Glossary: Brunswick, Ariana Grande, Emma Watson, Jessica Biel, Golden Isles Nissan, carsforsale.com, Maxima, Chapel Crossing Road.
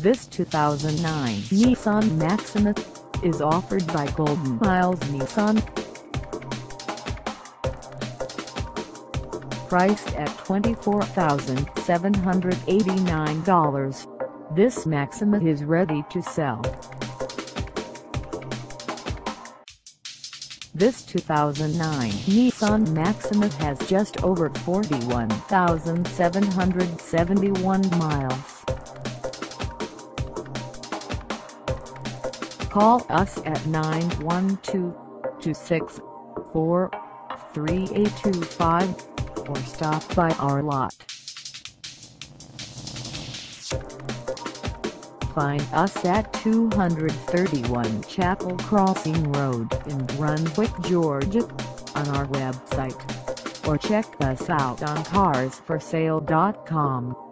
This 2009 Nissan Maxima is offered by Golden Isles Nissan. Priced at $24,789, this Maxima is ready to sell. This 2009 Nissan Maxima has just over 41,771 miles. Call us at 912-264-3825 or stop by our lot. Find us at 231 Chapel Crossing Road in Brunswick, Georgia, on our website, or check us out on carsforsale.com.